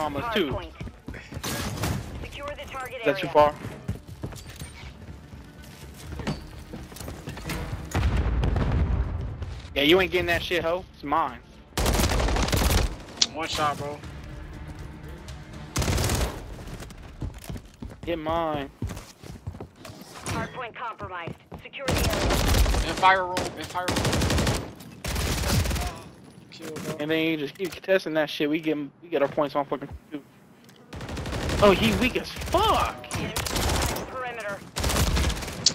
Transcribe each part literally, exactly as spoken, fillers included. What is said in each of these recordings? Mama's too. Secure the target area. That's too far. Yeah, you ain't getting that shit, ho. It's mine. One shot, bro. Get mine. Hardpoint compromised. Secure the area. And fire roll. And fire roll. Kill, bro. And then you just keep testing that shit. We get we get our points on fucking two. Oh, he weak as fuck. Perimeter.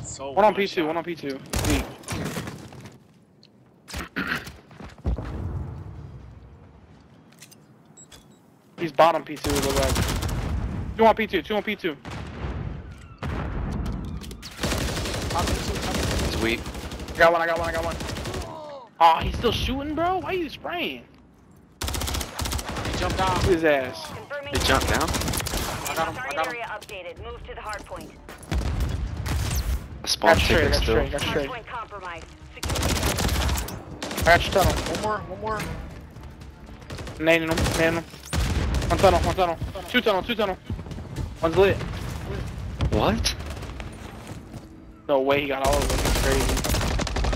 So one on P two. Shot. One on P two. Weak. He's bottom P two, it looks like. Two on P two, two on P two. Sweet. I got one, I got one, I got one. Aw, oh, he's still shooting, bro? Why are you spraying? He jumped down. His ass. He jumped down? I got him, I got him. Area updated. Move to the hard point. A spawn ticker still. That's straight, that's straight. I got you, tunnel. One more, one more. Nading him, nading him. One tunnel, one tunnel, two tunnel, two tunnel. One's lit. What? No way he got all of them, that's crazy.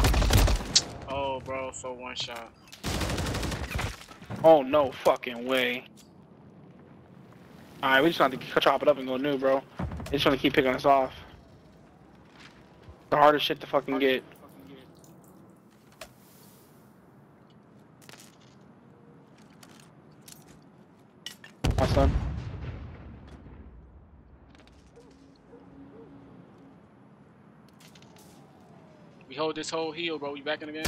Oh bro, so one shot. Oh no fucking way. Alright, we just want to chop it up and go new, bro. They just want to keep picking us off. The hardest shit to fucking get. My son. We hold this whole heel, bro. You back in the game?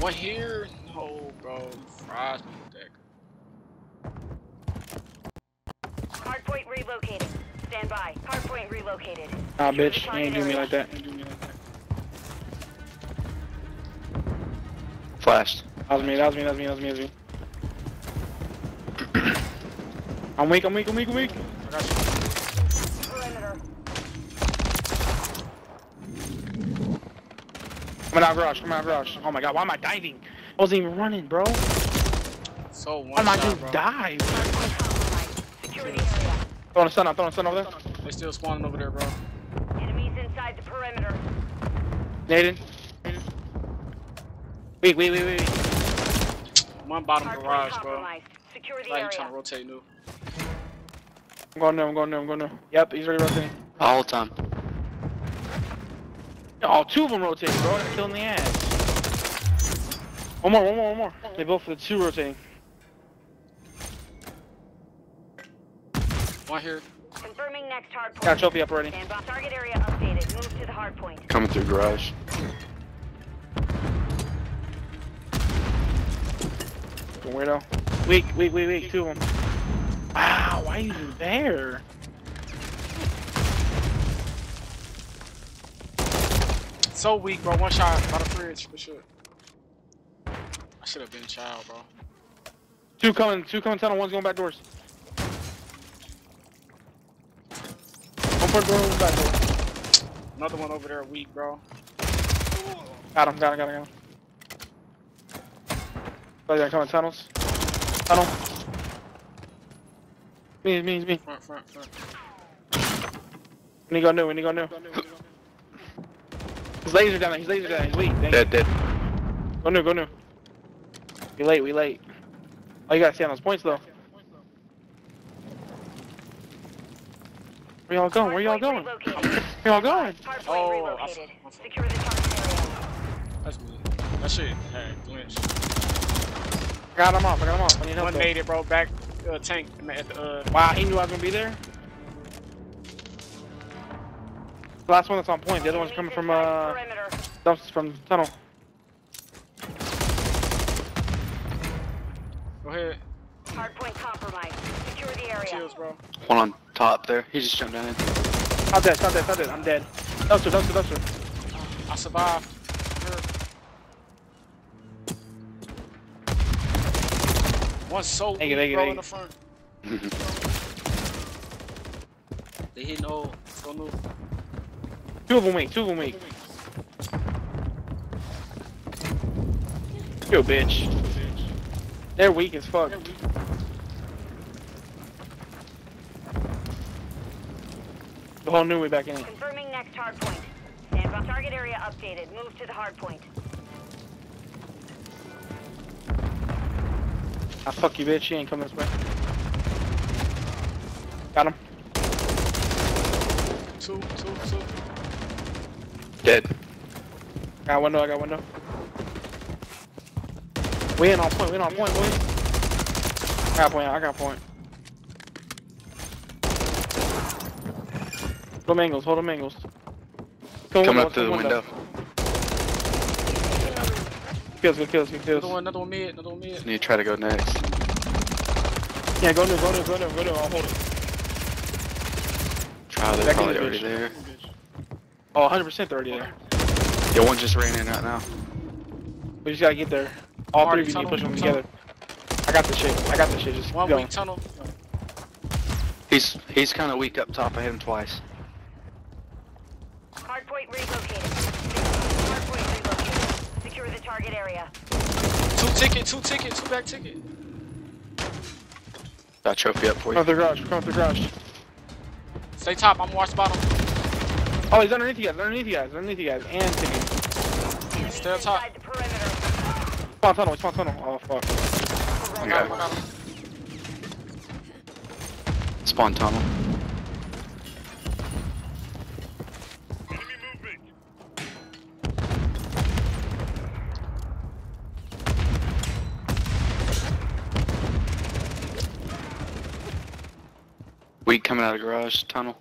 One here? No, bro. Fries me with that. Hardpoint relocated. Stand by. Hardpoint relocated. Nah, bitch. You ain't do me like that. You ain't do me like that. Flashed. That was me. That was me. That was me. That was me. That was me. I'm weak, I'm weak, I'm weak, I'm weak. I got you. Perimeter. Coming out garage, coming out garage. Oh my god, why am I diving? I wasn't even running, bro. So one why am I just bro. dive? Throwing a stun out, throwing a stun over there. They still spawning over there, bro. Enemies inside the perimeter. Naden. Naden. Wait, wait, wait, wait. One bottom garage, bro. Secure the area. I'm trying to rotate new. I'm going there, I'm going there, I'm going there. Yep, he's already rotating. The whole time. Oh, two of them rotating, bro. They're killing the ass. One more, one more, one more. They both for the two rotating. One here. Confirming next hard point. Got trophy up already. Target area updated. Move to the hard point. Coming through garage. Weirdo. Weak, weak, weak, weak. Two of them. Wow, why are you there? So weak, bro. One shot by the fridge for sure. I should have been child, bro. Two coming, two coming tunnel, one's going back doors. One for door, one's back door. Another one over there, weak, bro. Got him, got him, got him, got him. Oh, yeah, coming tunnels. Tunnel. Me, me, me. Front, front, front. We need to go new, we need to go new. He's laser down there, he's laser down there, he's weak. Dead, dead. Go new, go new. We late, we late. Oh, you gotta stay on those points though. Where y'all going? Where y'all going? Where y'all going? Oh, I see. That's me. That's it. Hey, glitch. I got him off, I got him off. I need help. One made it, bro. Back. Uh, tank at the, uh, wow, he knew I was gonna be there. The last one that's on point. The other one's coming from uh, dumpsters from the tunnel. Go ahead. Hardpoint compromised. Secure the area. Cheers, bro. One on top there. He just jumped down in. I'm dead. I'm dead. I'm dead. I'm dead. Dumpster. Dumpster. Dumpster. I survived. One's so thank weak, you, bro, you, in the front. They hit no, no move. Two of them weak, two of them weak. Yo, bitch. They're weak as fuck. Weak. The whole new way back in. Confirming next hard point. Stand by. Target area updated. Move to the hard point. Ah, fuck you, bitch. She ain't coming this way. Got him. Two, two, two. Dead. Got window, I got window. We in on point, we in on point, boy. I got point, I got point. Hold them angles, hold them angles. Come Coming window, up to the window. window. Kills, good kills, good kills. Another one, another one mid, another one mid. You need to try to go next. Yeah, go new, go new, go new, go new, I'll hold it. Oh, they're probably already there. Oh, one hundred percent they're already there. Yeah, one just ran in right now. We just gotta get there. All three of you need to push them together. I got the shit. I got the shit. Just keep going. Tunnel. He's he's kind of weak up top. I hit him twice. Hardpoint relocated. Hardpoint relocated. Secure the target area. Two ticket. Two ticket. Two back ticket. Got trophy up for you. Come up the garage. Come up the garage. Stay top, I'm watch bottom. Oh, he's underneath you guys, underneath you guys, underneath you guys, and ticket. Stay up top. Spawn tunnel, spawn tunnel. Oh, fuck. Okay. Got him, got him. Spawn tunnel. Enemy movement. Weak coming out of garage, tunnel.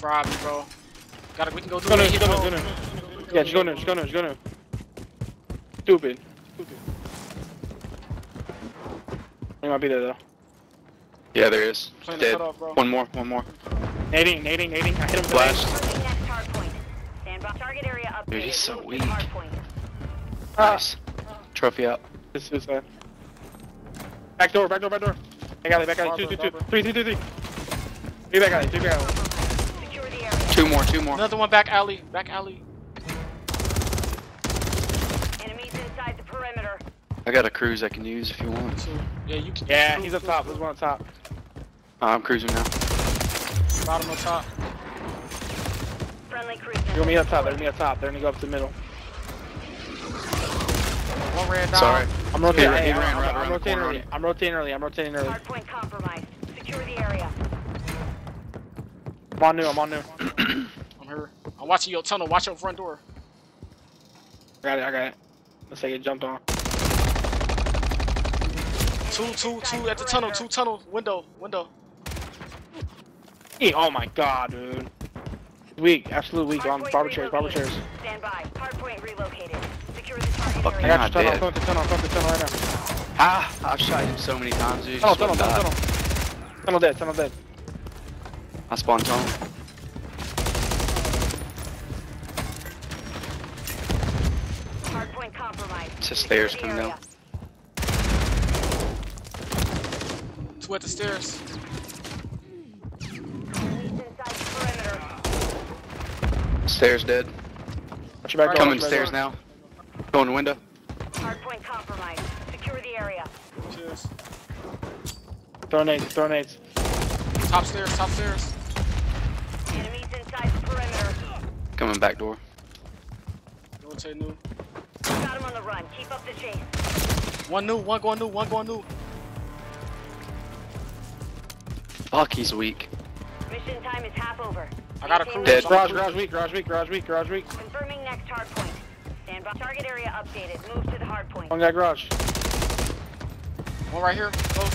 Robbed, bro. Gotta, we can go through it. Yeah, just go in, just go in, just go in. Stupid. Stupid. They might be there though. Yeah, there is. Dead. Off, one more, one more. Nading, nading, nading. I hit him. Flash. Dude, he's so weak. Nice. Ah. Trophy out. This is uh. Back door, back door, back door. I got it, back out. Two, two, two, three, three, three, three. Three back out, three back out. Two more, two more. Another one back alley, back alley. Enemies inside the perimeter. I got a cruise I can use if you want. Two. Yeah, you can. Yeah, he's up top. There's one on top. Uh, I'm cruising now. Bottom on top. Friendly cruising. They're gonna be up top. They're gonna be up top. They're gonna go up the middle. One ran down. Sorry. I'm rotating. Hey, I'm, ran right I'm, rotating early. I'm rotating early. I'm rotating early. Hard point compromised. Secure the area. I'm on new. I'm on new. I'm here. I'm watching your tunnel. Watch your front door. Got it. I got it. Let's say it jumped on. Two, two, two at the tunnel. Two tunnel. Window. Window. Hey, oh my god, dude. Weak. Absolute weak. On barber chairs. Barber chairs. Stand by. Hardpoint relocated. Secure the target area. I got your tunnel. I'm tunnel. I'm tunnel right now. Ah, I've shot him so many times, dude. Tunnel, tunnel, tunnel, tunnel. Tunnel dead. Tunnel dead. I spawned tunnel. Hardpoint compromised. It's just stairs coming down. Two at the stairs. Stairs dead. Watch your back. Coming stairs now. Going to window. Hardpoint compromised. Secure the area. Cheers. Throw nades, throw nades. Top stairs, top stairs. Enemies inside the perimeter. Coming back door. Don't say new. Got him on the run. Keep up the chase. One new, one going new, one going new. Fuck, he's weak. Mission time is half over. I got a crew. Dead. Garage, garage weak, garage weak, garage weak, garage weak. Confirming next hard point. Stand by. Target area updated. Move to the hard point. One guy garage. One right here. Close.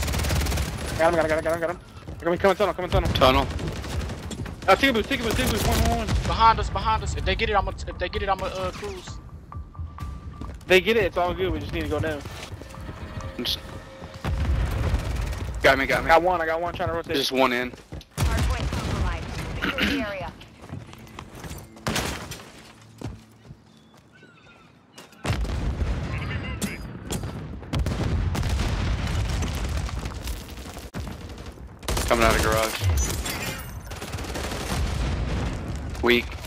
Got him, got him, got him, got him, got him. Come in, come in tunnel, come in tunnel. Tunnel. Uh, ticket booth, ticket booth, ticket booth, one, one, one. Behind us, behind us. If they get it, I'm gonna, if they get it, I'm gonna uh, cruise. They get it, it's all good. We just need to go down. Just... Got me, got me. I got one, I got one trying to rotate. Just one in. Hardpoint compromised. Secure the area. Coming out of garage. Weak.